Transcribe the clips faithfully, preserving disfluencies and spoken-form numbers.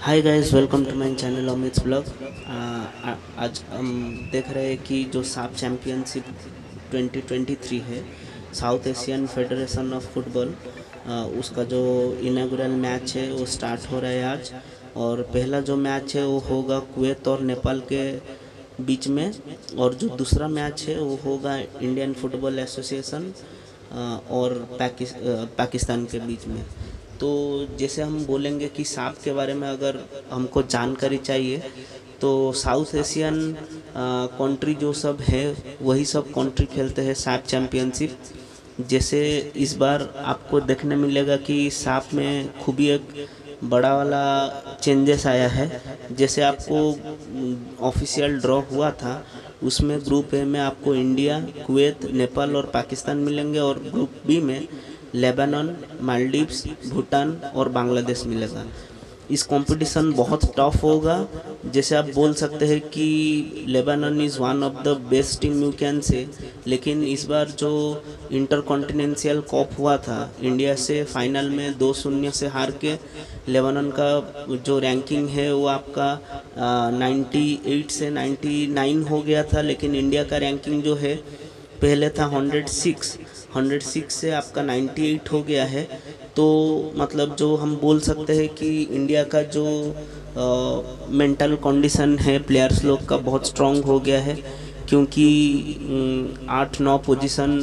Hi guys, welcome to my channel Amit blog. आज हम देख रहे हैं कि जो SAFF championship twenty twenty three है South Asian Federation of Football, उसका जो इनागुरल मैच है वो स्टार्ट हो रहा है आज। और पहला जो मैच है वो होगा कुवैत और नेपाल के बीच में, और जो दूसरा मैच है वो होगा इंडियन फुटबॉल एसोसिएशन और पाकिस्तान के बीच में। तो जैसे हम बोलेंगे कि साफ के बारे में अगर हमको जानकारी चाहिए तो साउथ एशियन कंट्री जो सब है वही सब कंट्री खेलते हैं साफ चैम्पियनशिप। जैसे इस बार आपको देखने मिलेगा कि साफ में खूब ही एक बड़ा वाला चेंजेस आया है। जैसे आपको ऑफिशियल ड्रॉ हुआ था उसमें ग्रुप ए में आपको इंडिया, कुवैत, नेपाल और पाकिस्तान मिलेंगे, और ग्रुप बी में लेबनान, मालदीव्स, भूटान और बांग्लादेश मिलेगा। इस कंपटीशन बहुत टफ होगा। जैसे आप बोल सकते हैं कि Lebanon is one of the best team you can say, लेकिन इस बार जो इंटरकॉन्टिनेंटल कप हुआ था इंडिया से फाइनल में दो शून्य से हार के लेबनान का जो रैंकिंग है वो आपका अट्ठानवे से निन्यानवे हो गया था, लेकिन इंडिया का रैंकिंग जो है पहले था एक सौ छह से आपका अट्ठानवे हो गया है। तो मतलब जो हम बोल सकते हैं कि इंडिया का जो मेंटल कंडीशन है प्लेयर्स लोग का बहुत स्ट्रांग हो गया है, क्योंकि आठ नौ पोजीशन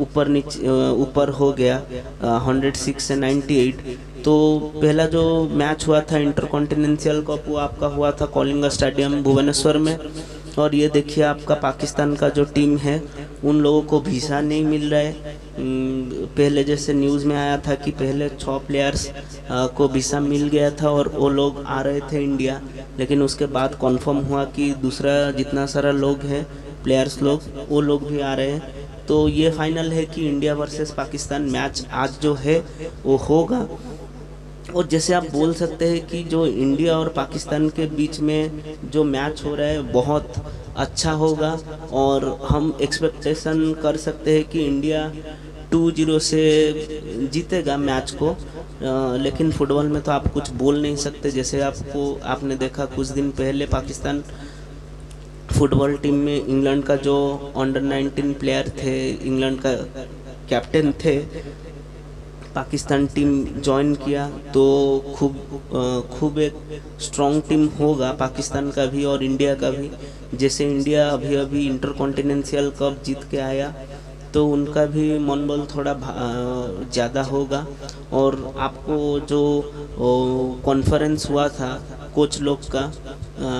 ऊपर नीचे ऊपर हो गया एक सौ छह से अट्ठानवे। तो पहला जो मैच हुआ था इंटरकॉन्टिनेंटल कप वो आपका हुआ था कोलिंगा स्टेडियम भुवनेश्वर में, और ये देखिए आपका पाकिस्तान का जो टीम है उन लोगों को वीज़ा नहीं मिल रहा है। पहले जैसे न्यूज़ में आया था कि पहले छः प्लेयर्स को वीज़ा मिल गया था और वो लोग आ रहे थे इंडिया, लेकिन उसके बाद कंफर्म हुआ कि दूसरा जितना सारा लोग हैं प्लेयर्स लोग वो लोग भी आ रहे हैं। तो ये फाइनल है कि इंडिया वर्सेस पाकिस्तान मैच आज जो है वो होगा। और जैसे आप बोल सकते हैं कि जो इंडिया और पाकिस्तान के बीच में जो मैच हो रहा है बहुत अच्छा होगा, और हम एक्सपेक्टेशन कर सकते हैं कि इंडिया टू जीरो से जीतेगा मैच को। आ, लेकिन फुटबॉल में तो आप कुछ बोल नहीं सकते। जैसे आपको आपने देखा कुछ दिन पहले पाकिस्तान फुटबॉल टीम में इंग्लैंड का जो अंडर नाइनटीन प्लेयर थे, इंग्लैंड का कैप्टन थे, पाकिस्तान टीम ज्वाइन किया। तो खूब खूब एक स्ट्रॉन्ग टीम होगा पाकिस्तान का भी और इंडिया का भी। जैसे इंडिया अभी अभी इंटरकॉन्टिनेंटल कप जीत के आया तो उनका भी मनोबल थोड़ा ज़्यादा होगा। और आपको जो कॉन्फ्रेंस हुआ था कोच लोग का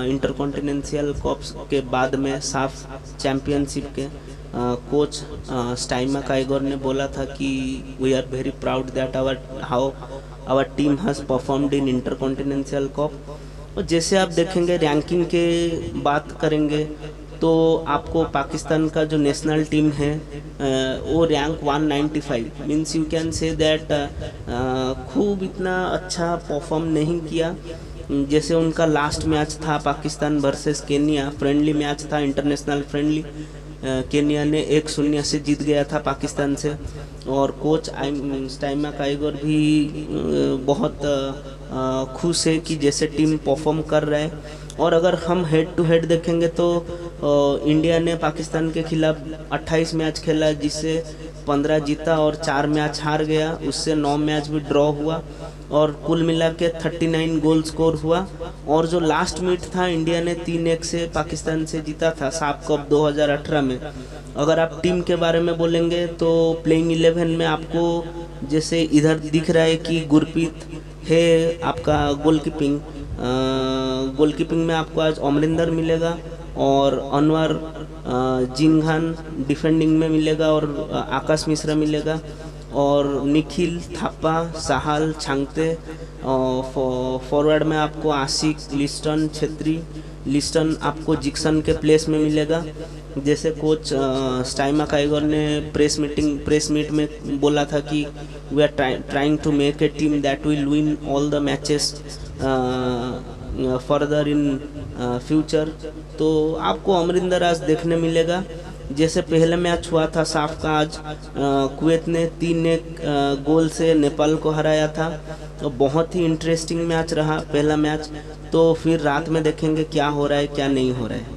इंटरकॉन्टिनेंटल कप के बाद में साफ चैम्पियनशिप के कोच स्टिमैक काइगोर ने बोला था कि we are very proud that our how our team has performed in intercontinental cup. और जैसे आप देखेंगे रैंकिंग के बात करेंगे तो आपको पाकिस्तान का जो नेशनल टीम है वो रैंक एक सौ पचानवे means you can say that खूब इतना अच्छा परफॉर्म नहीं किया। जैसे उनका लास्ट मैच था Pakistan versus Kenya, friendly match था इंटरनेशनल फ्रेंडली, केन्या ने एक शून्य से जीत गया था पाकिस्तान से। और कोच आई स्टिमैक काइगोर भी बहुत खुश है कि जैसे टीम परफॉर्म कर रहा है। और अगर हम हेड टू हेड देखेंगे तो इंडिया ने पाकिस्तान के खिलाफ अट्ठाईस मैच खेला, जिससे पंद्रह जीता और चार मैच हार गया, उससे नौ मैच भी ड्रॉ हुआ और कुल मिला के उनतालीस गोल स्कोर हुआ। और जो लास्ट मीट था इंडिया ने तीन एक से पाकिस्तान से जीता था साफ कप दो हज़ार अठारह में। अगर आप टीम के बारे में बोलेंगे तो प्लेइंग इलेवन में आपको जैसे इधर दिख रहा है कि गुरप्रीत है आपका गोलकीपिंग, गोलकीपिंग में आपको आज अमरिंदर मिलेगा और अनवर जिंघान डिफेंडिंग में मिलेगा और आकाश मिश्रा मिलेगा और निखिल थापा, साहल चांगते, फॉरवर्ड में आपको आशिक लिस्टन, छेत्री लिस्टन आपको जिक्सन के प्लेस में मिलेगा। जैसे कोच स्टिमैक काइगोर ने प्रेस मीटिंग प्रेस मीट में बोला था कि we are trying to make a team that will win all the matches further in future. तो आपको अमरिंदर आज देखने मिलेगा। जैसे पहले मैच हुआ था साफ का, आज कुवैत ने तीन एक गोल से नेपाल को हराया था तो बहुत ही इंटरेस्टिंग मैच रहा पहला मैच। तो फिर रात में देखेंगे क्या हो रहा है क्या नहीं हो रहा है।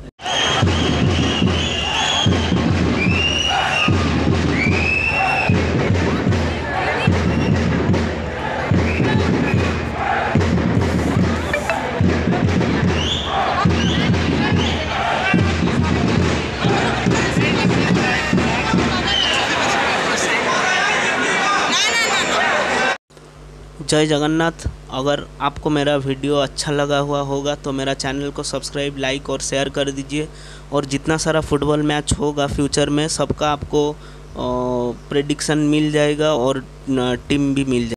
जय जगन्नाथ। अगर आपको मेरा वीडियो अच्छा लगा हुआ होगा तो मेरा चैनल को सब्सक्राइब, लाइक और शेयर कर दीजिए। और जितना सारा फुटबॉल मैच होगा फ्यूचर में सबका आपको प्रेडिक्शन मिल जाएगा और टीम भी मिल जाएगी।